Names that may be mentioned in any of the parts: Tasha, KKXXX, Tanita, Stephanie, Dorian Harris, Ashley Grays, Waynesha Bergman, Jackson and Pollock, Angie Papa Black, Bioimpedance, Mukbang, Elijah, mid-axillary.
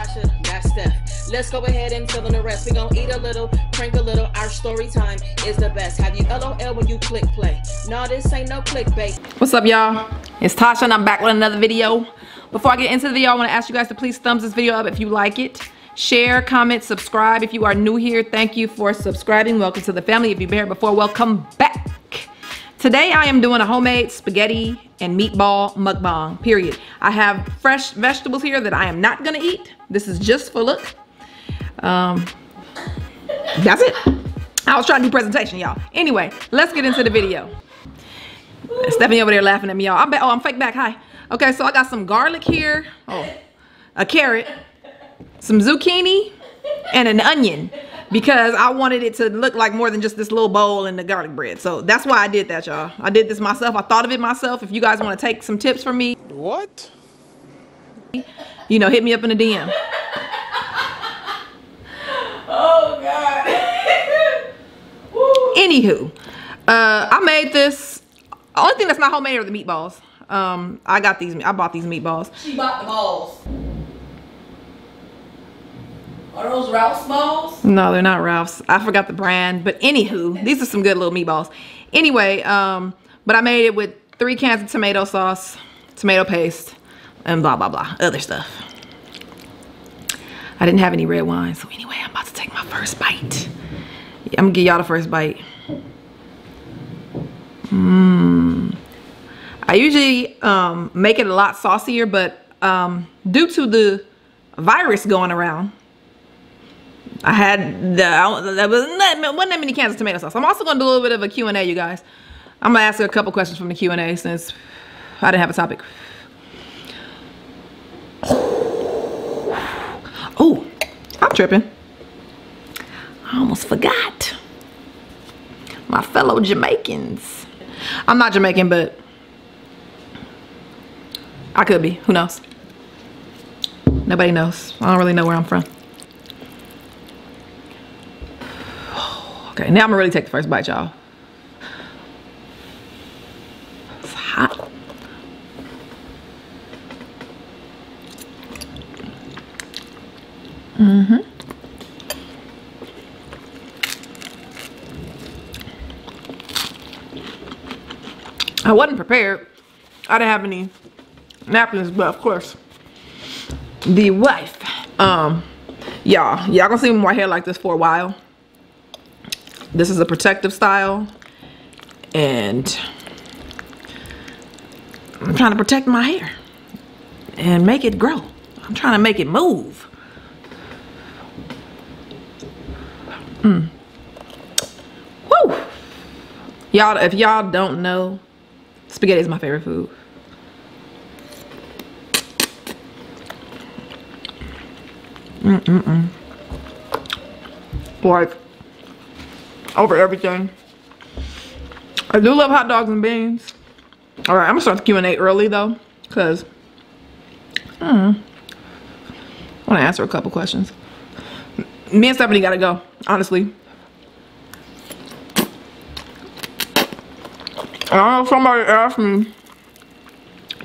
Tasha, that's Steph. Let's go ahead and fill in the rest. We gonna eat a little, drink a little. Our story time is the best. Have you LOL when you click play? No, this ain't no clickbait. What's up, y'all? It's Tasha and I'm back with another video. Before I get into the video, I wanna ask you guys to please thumbs this video up if you like it. Share, comment, subscribe. If you are new here, thank you for subscribing. Welcome to the family. If you've been here before, welcome back. Today I am doing a homemade spaghetti and meatball mukbang, period. I have fresh vegetables here that I am not gonna eat. This is just for look. That's it. I was trying to do presentation, y'all. Anyway, let's get into the video. Stephanie over there laughing at me, y'all. Oh, I'm fake back, hi. Okay, so I got some garlic here. Oh, a carrot, some zucchini, and an onion. Because I wanted it to look like more than just this little bowl and the garlic bread. So that's why I did that, y'all. I did this myself. I thought of it myself. If you guys want to take some tips from me. What? You know, hit me up in the DM. Oh, God. Anywho, I made this. The only thing that's not homemade are the meatballs. I bought these meatballs. She bought the balls. Are those Ralph's balls? No, they're not Ralph's. I forgot the brand, but anywho, these are some good little meatballs. Anyway, but I made it with 3 cans of tomato sauce, tomato paste, and blah, blah, blah, other stuff. I didn't have any red wine, so anyway, I'm about to take my first bite. Yeah, I'm gonna give y'all the first bite. I usually make it a lot saucier, but due to the virus going around, I had there wasn't that many cans of tomato sauce. I'm also gonna do a little bit of a Q&A, you guys. I'm gonna ask her a couple questions from the Q&A since I didn't have a topic. Oh, I'm tripping. I almost forgot my fellow Jamaicans. I'm not Jamaican, but I could be. Who knows? Nobody knows. I don't really know where I'm from. Okay, now I'm gonna really take the first bite, y'all. It's hot. I wasn't prepared. I didn't have any napkins, but of course, the wife. Y'all gonna see me with my hair like this for a while. This is a protective style, and I'm trying to protect my hair and make it grow. I'm trying to make it move. Woo! Y'all, if y'all don't know, spaghetti is my favorite food. Like, over everything. I do love hot dogs and beans. All right, I'm gonna start the Q&A early though, cause I wanna answer a couple questions. Me and Stephanie gotta go, honestly. I know somebody asked me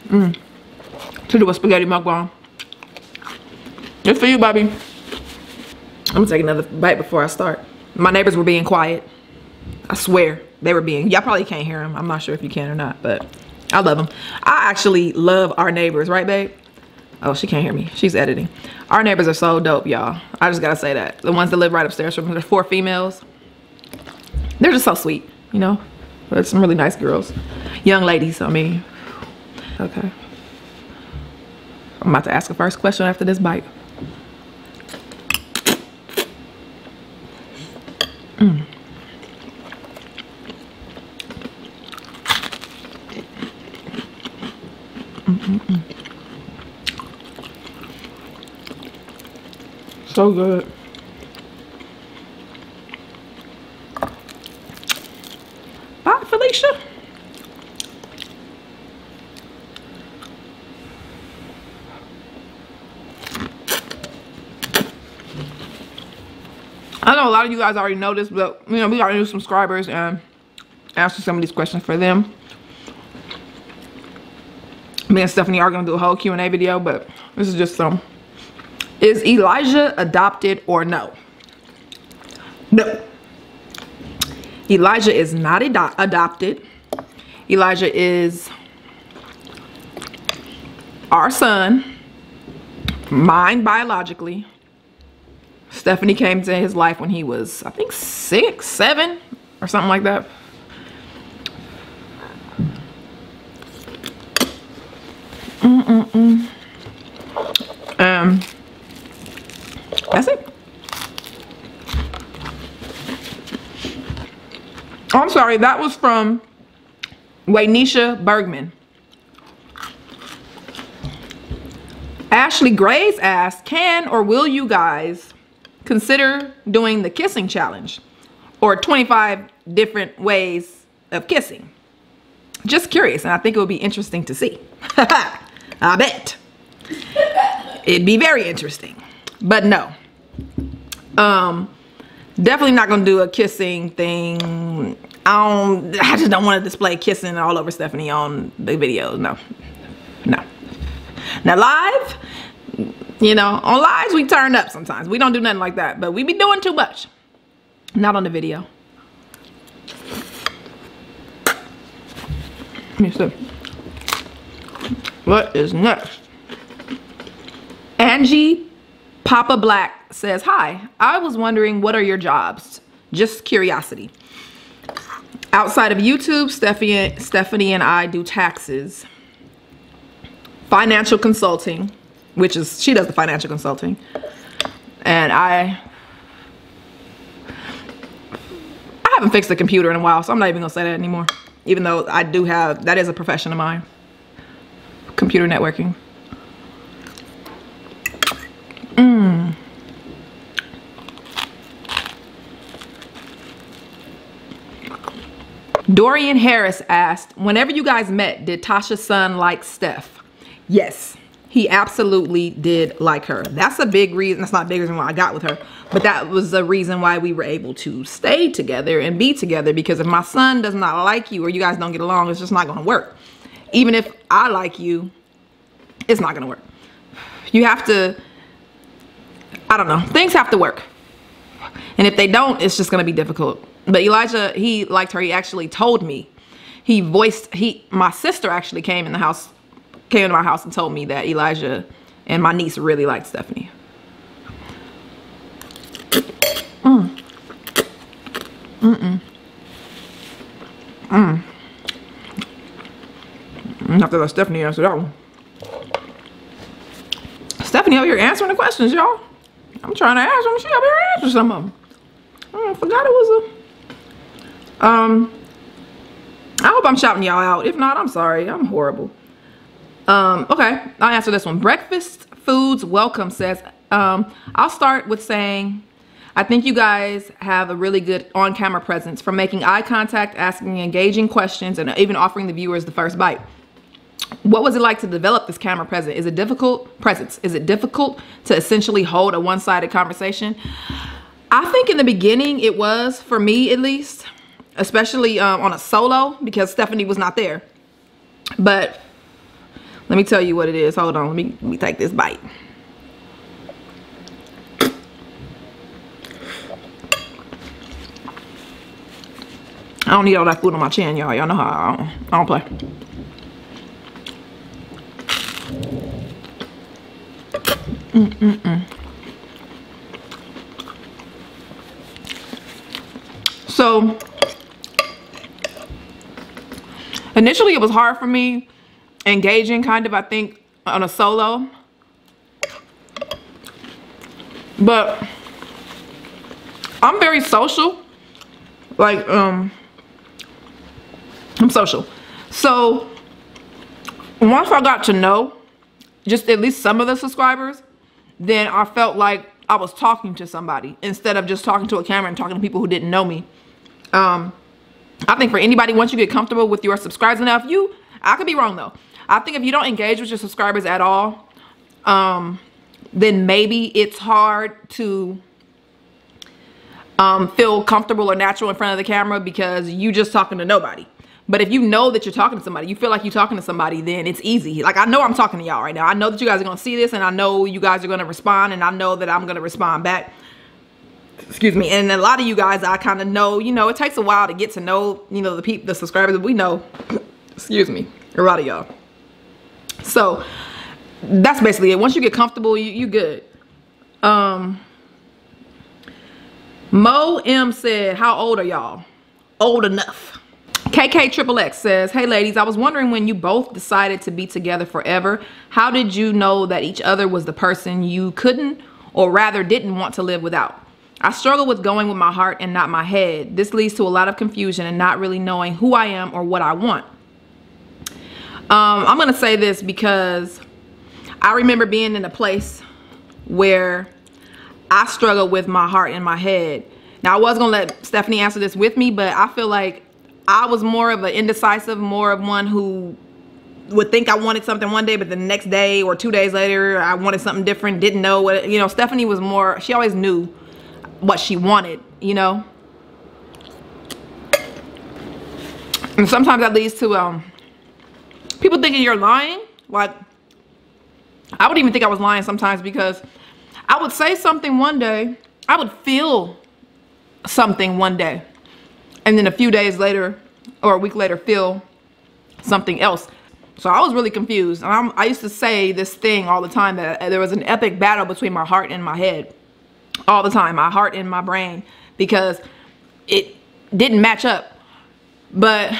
to do a spaghetti mukbang. It's for you, Bobby. I'm gonna take another bite before I start. My neighbors were being quiet. I swear they were being. Y'all probably can't hear them. I'm not sure if you can or not, but I love them. I actually love our neighbors, right, babe? Oh, she can't hear me. She's editing. Our neighbors are so dope, y'all. I just gotta say that. The ones that live right upstairs from, there's 4 females. They're just so sweet, you know? There's some really nice girls. Young ladies, I mean. Okay. I'm about to ask the first question after this bite. So good. Bye, Felicia. I know a lot of you guys already know this, but you know, we got new subscribers and answer some of these questions for them. Me and Stephanie are gonna do a whole Q&A video, but this is just some Is Elijah adopted or no? No. Elijah is not adopted. Elijah is our son, mine biologically. Stephanie came to his life when he was, I think, 6, 7 or something like that. That's it. Oh, I'm sorry, that was from Waynesha Bergman. Ashley Grays asked, can or will you guys consider doing the kissing challenge or 25 different ways of kissing? Just curious, and I think it would be interesting to see. I bet. It'd be very interesting. But no, definitely not gonna do a kissing thing. I just don't want to display kissing all over Stephanie on the videos. No, no. Now live, you know, on lives we turn up sometimes. We don't do nothing like that, but we be doing too much. Not on the video. Let me see. What is next? Angie Papa Black says, hi, I was wondering what are your jobs? Just curiosity. Outside of YouTube, Stephanie and I do taxes. Financial consulting, which is, she does the financial consulting. And I haven't fixed the computer in a while, so I'm not even gonna say that anymore. Even though I do have, that is a profession of mine. Computer networking. Dorian Harris asked, whenever you guys met, did Tasha's son like Steph? Yes, he absolutely did like her. That's a big reason. That's not a big reason why I got with her, but that was the reason why we were able to stay together and be together, because if my son does not like you or you guys don't get along, it's just not going to work. Even if I like you, it's not going to work. You have to, I don't know, things have to work. And if they don't, it's just going to be difficult. But Elijah, he liked her. He actually told me. He voiced, my sister actually came to my house and told me that Elijah and my niece really liked Stephanie. I have to let Stephanie answer that one. Stephanie over here answering the questions, y'all. I'm trying to ask them. She over here answering some of them. I forgot it was a... I hope I'm shouting y'all out. If not, I'm sorry. I'm horrible. Okay, I'll answer this one. Breakfast Foods Welcome says, I'll start with saying, I think you guys have a really good on-camera presence, from making eye contact, asking engaging questions, and even offering the viewers the first bite. What was it like to develop this camera presence? Is it difficult? Is it difficult to essentially hold a one-sided conversation? I think in the beginning it was, for me at least, especially on a solo, because Stephanie was not there. But let me tell you what it is. Hold on, let me take this bite. I don't need all that food on my chin, y'all. Y'all know how I don't play. So initially it was hard for me, engaging kind of, I think, on a solo. But I'm very social. Like, I'm social. So once I got to know just at least some of the subscribers, then I felt like I was talking to somebody instead of just talking to a camera and talking to people who didn't know me. I think for anybody, once you get comfortable with your subscribers, now if you, I could be wrong though. I think if you don't engage with your subscribers at all, then maybe it's hard to feel comfortable or natural in front of the camera, because you just talking to nobody. But if you know that you're talking to somebody, you feel like you're talking to somebody, then it's easy. Like, I know I'm talking to y'all right now. I know that you guys are going to see this, and I know you guys are going to respond, and I know that I'm going to respond back. Excuse me. And a lot of you guys, I kind of know, you know, it takes a while to get to know, you know, the subscribers that we know. Excuse me. A lot of y'all. So that's basically it. Once you get comfortable, you good. Mo M said, how old are y'all? Old enough. KKXXX says, hey ladies, I was wondering when you both decided to be together forever, how did you know that each other was the person you couldn't, or rather didn't want to live without? I struggle with going with my heart and not my head. This leads to a lot of confusion and not really knowing who I am or what I want. I'm going to say this because I remember being in a place where I struggled with my heart and my head. Now, I was going to let Stephanie answer this with me, but I feel like I was more of an indecisive, more of one who would think I wanted something one day, but the next day or 2 days later, I wanted something different, didn't know what, you know. Stephanie was more, she always knew what she wanted, you know. And sometimes that leads to people thinking you're lying. Like, I would even think I was lying sometimes, because I would say something one day, I would feel something one day, and then a few days later or a week later feel something else. So I was really confused, and I used to say this thing all the time, that there was an epic battle between my heart and my head all the time, my heart and my brain, because it didn't match up. But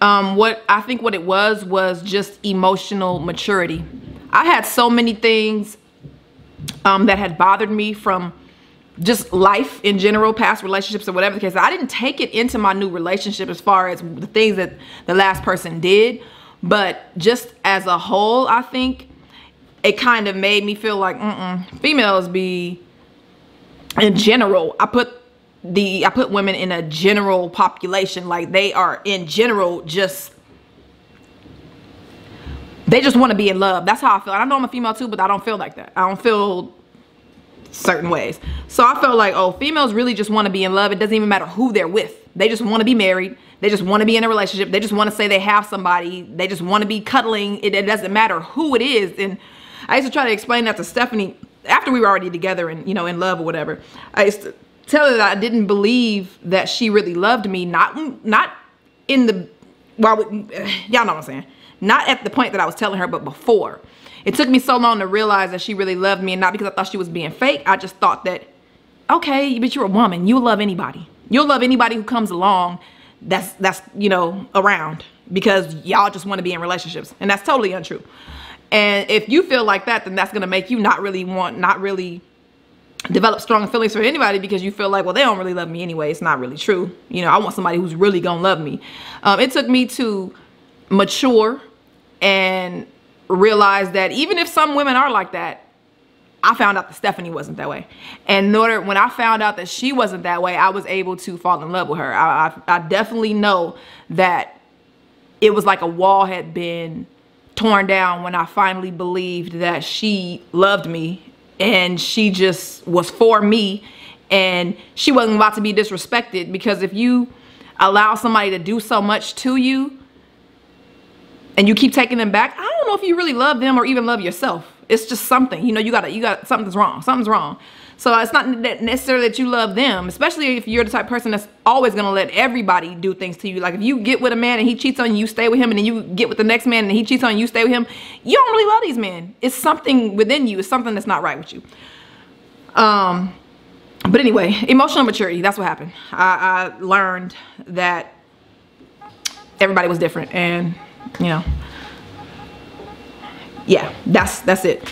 what I think what it was just emotional maturity. I had so many things that had bothered me from just life in general, past relationships or whatever the case. I didn't take it into my new relationship as far as the things that the last person did, but just as a whole, I think it kind of made me feel like, females be in general. I put women in a general population, like they are in general just, they just want to be in love. That's how I feel. And I know I'm a female too, but I don't feel like that. I don't feel certain ways. So I felt like, oh, females really just want to be in love. It doesn't even matter who they're with. They just want to be married. They just want to be in a relationship. They just want to say they have somebody. They just want to be cuddling. It doesn't matter who it is. And I used to try to explain that to Stephanie after we were already together and, you know, in love or whatever. I used to tell her that I didn't believe that she really loved me. Not in the, well, y'all know what I'm saying. Not at the point that I was telling her, but before. It took me so long to realize that she really loved me, and not because I thought she was being fake. I just thought that, okay, but you're a woman. You'll love anybody. You'll love anybody who comes along that's you know, around, because y'all just want to be in relationships. And that's totally untrue. And if you feel like that, then that's going to make you not really develop strong feelings for anybody, because you feel like, well, they don't really love me anyway. It's not really true. You know, I want somebody who's really going to love me. It took me to mature and realize that even if some women are like that, I found out that Stephanie wasn't that way. And in order, when I found out that she wasn't that way, I was able to fall in love with her. I definitely know that it was like a wall had been torn down when I finally believed that she loved me, and she just was for me, and she wasn't about to be disrespected. Because if you allow somebody to do so much to you and you keep taking them back, I don't know if you really love them or even love yourself. It's just something, you know, you got something's wrong. Something's wrong. So it's not necessarily that you love them, especially if you're the type of person that's always going to let everybody do things to you. Like, if you get with a man and he cheats on you, you stay with him, and then you get with the next man and he cheats on you, you stay with him. You don't really love these men. It's something within you. It's something that's not right with you. But anyway, emotional maturity, that's what happened. I learned that everybody was different, and you know, yeah, that's it.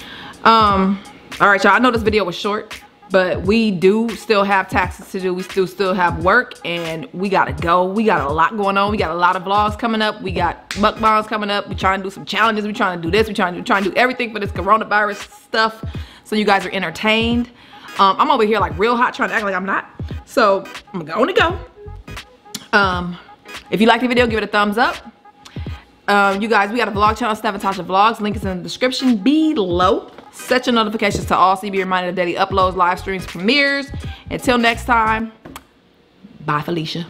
All right, y'all, I know this video was short, but we do still have taxes to do. We still have work, and we gotta go. We got a lot going on. We got a lot of vlogs coming up. We got mukbangs coming up. We trying to do some challenges. We trying to do this. We trying to do everything for this coronavirus stuff, so you guys are entertained. I'm over here like real hot, trying to act like I'm not. So I'm gonna go. If you like the video, give it a thumbs up. You guys, we got a vlog channel, Steph and Tasha Vlogs. Link is in the description below. Set your notifications to all so you be reminded of daily uploads, live streams, premieres. Until next time, bye, Felicia.